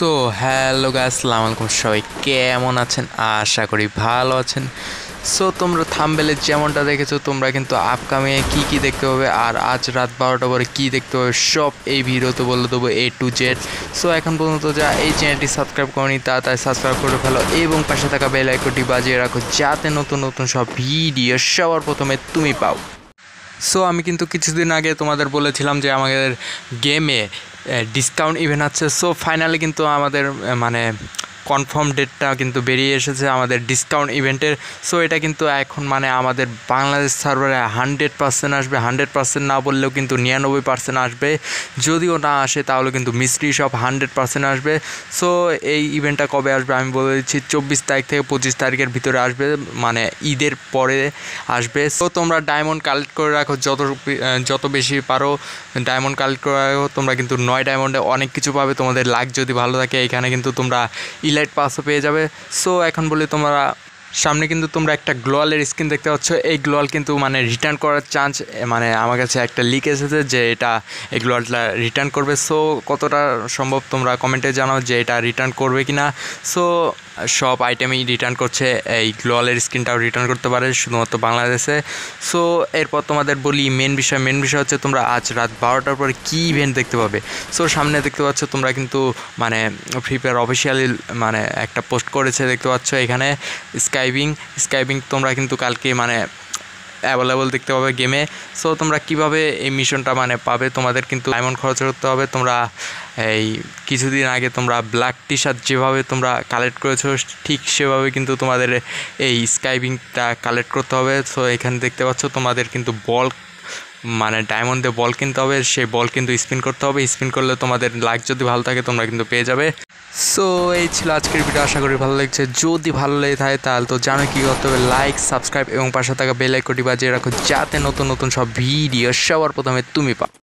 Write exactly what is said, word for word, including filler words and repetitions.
So hello guys अस्सलामु आलैकुम सबाई केमन आछेन आशा करी भालो आछेन। सो तोमरा थाम्बनेले जेमनटा देखेछो तोमरा किन्तु आपकामिंग की की देखते होबे आर आज रात बारोटा परे की देखते होबे सब ए भिडियोते बोले देबो ए टू जेड। सो एखन पर्यन्त जा ए चैनलटी सबस्क्राइब करनी ताड़ाताड़ी सबस्क्राइब करे फेलो एबं पाशे थाका बेल आइकनटी बाजिये राखो जाते नतुन नतुन सब भिडियो सবার প্রথমে তুমি পাও। সো আমি কিন্তু কিছুদিন আগে তোমাদের বলেছিলাম যে আমাদের গেমে ডিসকাউন্ট ইভেন্ট আছে। সো ফাইনালি কিন্তু আমাদের মানে কনফার্ম ডেটটা কিন্তু বেরিয়ে এসেছে আমাদের ডিসকাউন্ট ইভেন্টের। সো এটা কিন্তু এখন মানে আমাদের বাংলাদেশ সার্ভারে হান্ড্রেড পার্সেন্ট আসবে, হান্ড্রেড পার্সেন্ট না বললেও কিন্তু নিরানব্বই পার্সেন্ট আসবে। যদিও না আসে তাহলে কিন্তু মিস্ট্রি সব হান্ড্রেড পার্সেন্ট আসবে। সো এই ইভেন্টটা কবে আসবে আমি বলে দিচ্ছি, চব্বিশ তারিখ থেকে পঁচিশ তারিখের ভিতরে আসবে, মানে ঈদের পরে আসবে। সো তোমরা ডায়মন্ড কালেক্ট করে রাখো, যত যত বেশি পারো ডায়মন্ড কালেক্ট করে রাখো। তোমরা কিন্তু নয় ডায়মন্ডে অনেক কিছু পাবে, তোমাদের লাক যদি ভালো থাকে। এখানে কিন্তু তোমরা ইলাইট পাসও পেয়ে যাবে। সো এখন বলি তোমরা সামনে কিন্তু তোমরা একটা গ্লোয়ালের স্কিন দেখতে পাচ্ছ, এই গ্লোয়াল কিন্তু মানে রিটার্ন করার চান্স, মানে আমার কাছে একটা লিক এসেছে যে এটা এই গ্লোয়ালটা রিটার্ন করবে। সো কতটা সম্ভব তোমরা কমেন্টে জানাও যে এটা রিটার্ন করবে কি না। সো সব আইটেমই রিটার্ন করছে, এই গ্লোয়ালের স্কিনটাও রিটার্ন করতে পারে শুধুমাত্র বাংলাদেশে। সো এরপর তোমাদের বলি মেন বিষয়, মেন বিষয় হচ্ছে তোমরা আজ রাত বারোটার পরে কী ইভেন্ট দেখতে পাবে। সো সামনে দেখতে পাচ্ছ তোমরা কিন্তু মানে ফ্রি ফায়ার অফিসিয়ালি মানে একটা পোস্ট করেছে দেখতে পাচ্ছ, এখানে স্কাইবিং স্কাইবিং তোমরা কিন্তু কালকে মানে অ্যাভেলেবল দেখতে পাবে গেমে। সো তোমরা কিভাবে এই মিশনটা মানে পাবে, তোমাদের কিন্তু ডায়মন্ড খরচ করতে হবে। তোমরা এই কিছুদিন আগে তোমরা ব্ল্যাক টি শার্ট যেভাবে তোমরা কালেক্ট করেছো ঠিক সেভাবে কিন্তু তোমাদের এই স্কাইবিংটা কালেক্ট করতে হবে। সো এখানে দেখতে পাচ্ছ তোমাদের কিন্তু বল মানে ডায়মন্ড দিয়ে বল কিনতে হবে, সেই বল কিন্তু স্পিন করতে হবে। স্পিন করলে তোমাদের লাইক যদি ভালো থাকে তোমরা কিন্তু পেয়ে যাবে। সো এই ছিল আজকের ভিডিও, আশা করি ভালো লাগছে। যদি ভালো লেগে থাকে তাহলে তো জানো কী করতে হবে, লাইক সাবস্ক্রাইব এবং পাশে থাকা বেল আইকনটি বাজিয়ে রাখো যাতে নতুন নতুন সব ভিডিও সবার প্রথমে তুমি পাও।